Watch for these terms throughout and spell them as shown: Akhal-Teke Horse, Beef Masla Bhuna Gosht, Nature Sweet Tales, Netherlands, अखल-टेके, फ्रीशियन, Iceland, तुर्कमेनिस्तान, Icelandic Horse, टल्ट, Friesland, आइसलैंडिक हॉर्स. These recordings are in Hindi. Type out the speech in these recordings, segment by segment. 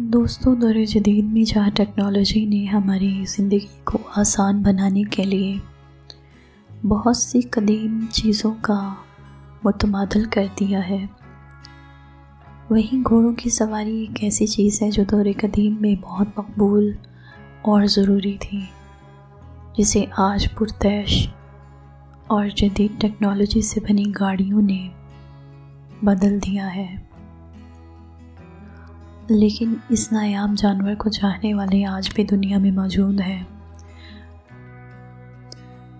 दोस्तों दौरे जदीद में जहाँ टेक्नोलॉजी ने हमारी ज़िंदगी को आसान बनाने के लिए बहुत सी कदीम चीज़ों का मुतबादल कर दिया है, वहीं घोड़ों की सवारी एक ऐसी चीज़ है जो दौरे कदीम में बहुत मकबूल और ज़रूरी थी, जिसे आज पुरतश और जदीद टेक्नोलॉजी से बनी गाड़ियों ने बदल दिया है। लेकिन इस नायाब जानवर को चाहने वाले आज भी दुनिया में मौजूद हैं।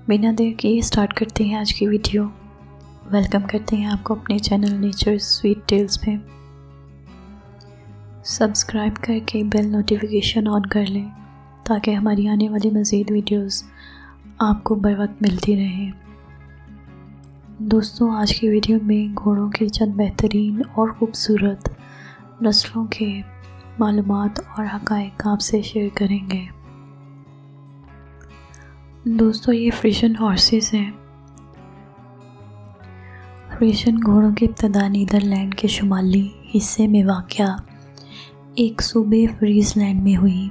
बिना देर के स्टार्ट करते हैं आज की वीडियो। वेलकम करते हैं आपको अपने चैनल नेचर स्वीट टेल्स पे। सब्सक्राइब करके बेल नोटिफिकेशन ऑन कर लें ताकि हमारी आने वाली मज़ीद वीडियोस आपको बर वक्त मिलती रहें। दोस्तों आज की वीडियो में घोड़ों की चंद बेहतरीन और ख़ूबसूरत नस्लों के मालूमात और हक़ाइक़ आपसे शेयर करेंगे। दोस्तों ये फ्रीशियन हॉर्सेस हैं। फ्रीशियन घोड़ों के इब्तदा नीदरलैंड के शुमाली हिस्से में वाक़या एक सूबे फ्रीजलैंड में हुई।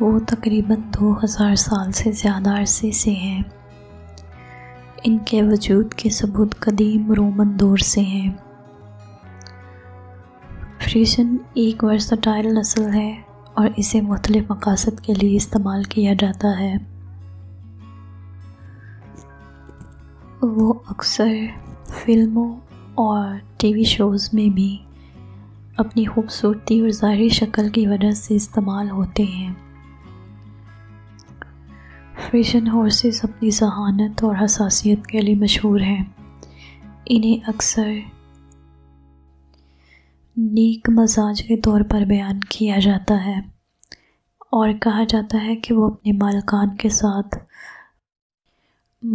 वो तकरीबन 2000 साल से ज़्यादा अरसे से हैं। इनके वजूद के सबूत कदीम रोमन दौर से हैं। फ्रीशियन एक वर्सटाइल नस्ल है और इसे मुख्तलिफ मक़ासद के लिए इस्तेमाल किया जाता है। वो अक्सर फिल्मों और टीवी शोज़ में भी अपनी खूबसूरती और ज़ाहरी शक्ल की वजह से इस्तेमाल होते हैं। फ्रीशियन हॉर्सेस अपनी जहानत और हसासियत के लिए मशहूर हैं। इन्हें अक्सर नीक मजाज के तौर पर बयान किया जाता है और कहा जाता है कि वो अपने मालकान के साथ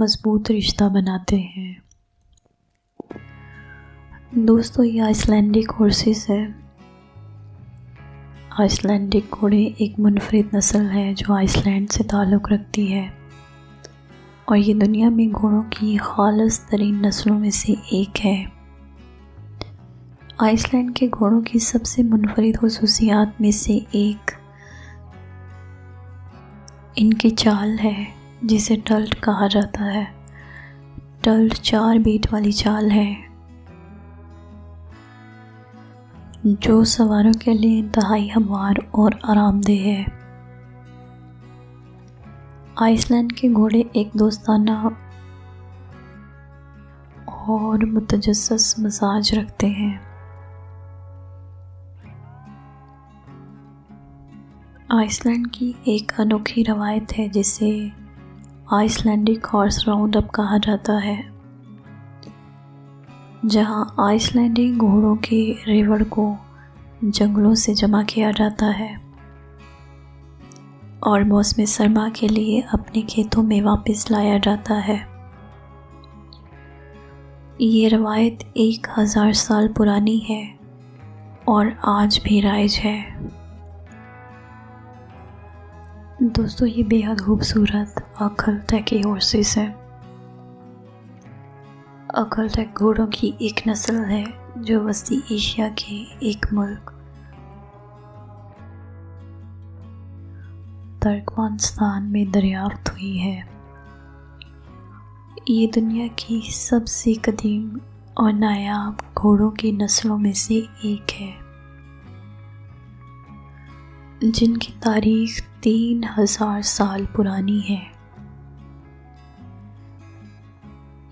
मजबूत रिश्ता बनाते हैं। दोस्तों ये आइसलैंडिक हॉर्सेस है। आइसलैंडिक घोड़े एक मुनफरिद नस्ल है जो आइसलैंड से ताल्लुक़ रखती है और ये दुनिया में घोड़ों की खालस तरीन नस्लों में से एक है। आइसलैंड के घोड़ों की सबसे मुनफरिद खसूसियात में से एक इनकी चाल है, जिसे टल्ट कहा जाता है। टल्ट 4 बीट वाली चाल है जो सवारों के लिए इंतहाई हमवार और आरामदेह है। आइसलैंड के घोड़े एक दोस्ताना और मुतजस्सस मिजाज रखते हैं। आइसलैंड की एक अनोखी रवायत है जिसे आइसलैंडिक हॉर्स राउंड अप कहा जाता है, जहां आइसलैंडी घोड़ों के रेवड़ को जंगलों से जमा किया जाता है और मौसम सरमा के लिए अपने खेतों में वापस लाया जाता है। ये रवायत 1000 साल पुरानी है और आज भी राइज है। दोस्तों ये बेहद खूबसूरत आखल-टेके हॉर्सेस हैं। अखल-टेके घोड़ों की एक नस्ल है जो वस्ती एशिया के एक मुल्क तुर्कमेनिस्तान में दरियाफ्त हुई है। ये दुनिया की सबसे कदीम और नायाब घोड़ों की नस्लों में से एक है, जिनकी तारीख 3000 साल पुरानी है।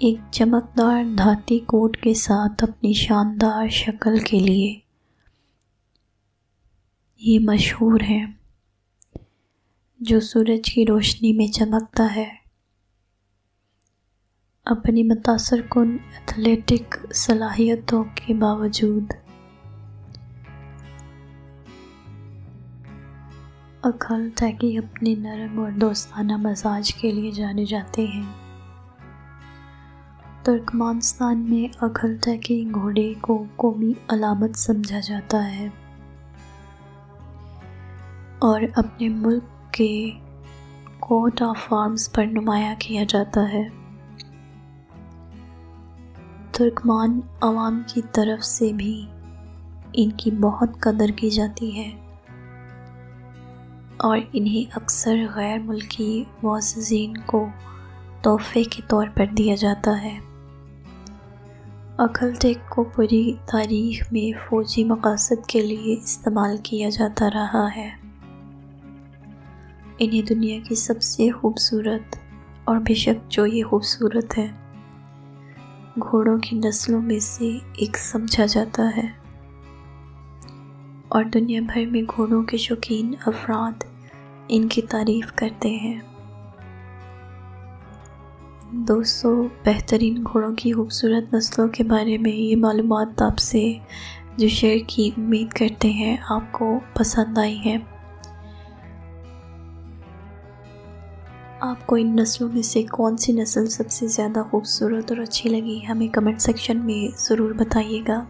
एक चमकदार धाती कोट के साथ अपनी शानदार शक्ल के लिए ये मशहूर है, जो सूरज की रोशनी में चमकता है। अपनी मुतासरकुन एथलेटिक सलाहियतों के बावजूद अखल-टेके अपने नरम और दोस्ताना मिजाज के लिए जाने जाते हैं। तुर्कमेनिस्तान में अखल-टेके घोड़े को कौमी अलामत समझा जाता है और अपने मुल्क के कोट ऑफ आर्म्स पर नुमाया किया जाता है। तुर्कमान आवाम की तरफ से भी इनकी बहुत कदर की जाती है और इन्हें अक्सर गैर मुल्की मुअज़्ज़िज़ीन को तोहफे के तौर पर दिया जाता है। अखलटेक को पूरी तारीख़ में फ़ौजी मक़ासद के लिए इस्तेमाल किया जाता रहा है। इन्हें दुनिया की सबसे खूबसूरत और बेशक जो ये खूबसूरत है घोड़ों की नस्लों में से एक समझा जाता है और दुनिया भर में घोड़ों के शौकीन अफराद इनकी तारीफ़ करते हैं। दोस्तों, बेहतरीन घोड़ों की खूबसूरत नस्लों के बारे में ये मालूमात आपसे जो शेयर की, उम्मीद करते हैं आपको पसंद आई हैं। आपको इन नस्लों में से कौन सी नस्ल सबसे ज़्यादा खूबसूरत और अच्छी लगी, हमें कमेंट सेक्शन में ज़रूर बताइएगा।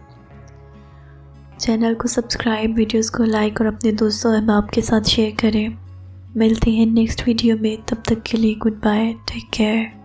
चैनल को सब्सक्राइब, वीडियोस को लाइक और अपने दोस्तों अहबाब के साथ शेयर करें। मिलते हैं नेक्स्ट वीडियो में, तब तक के लिए गुड बाय, टेक केयर।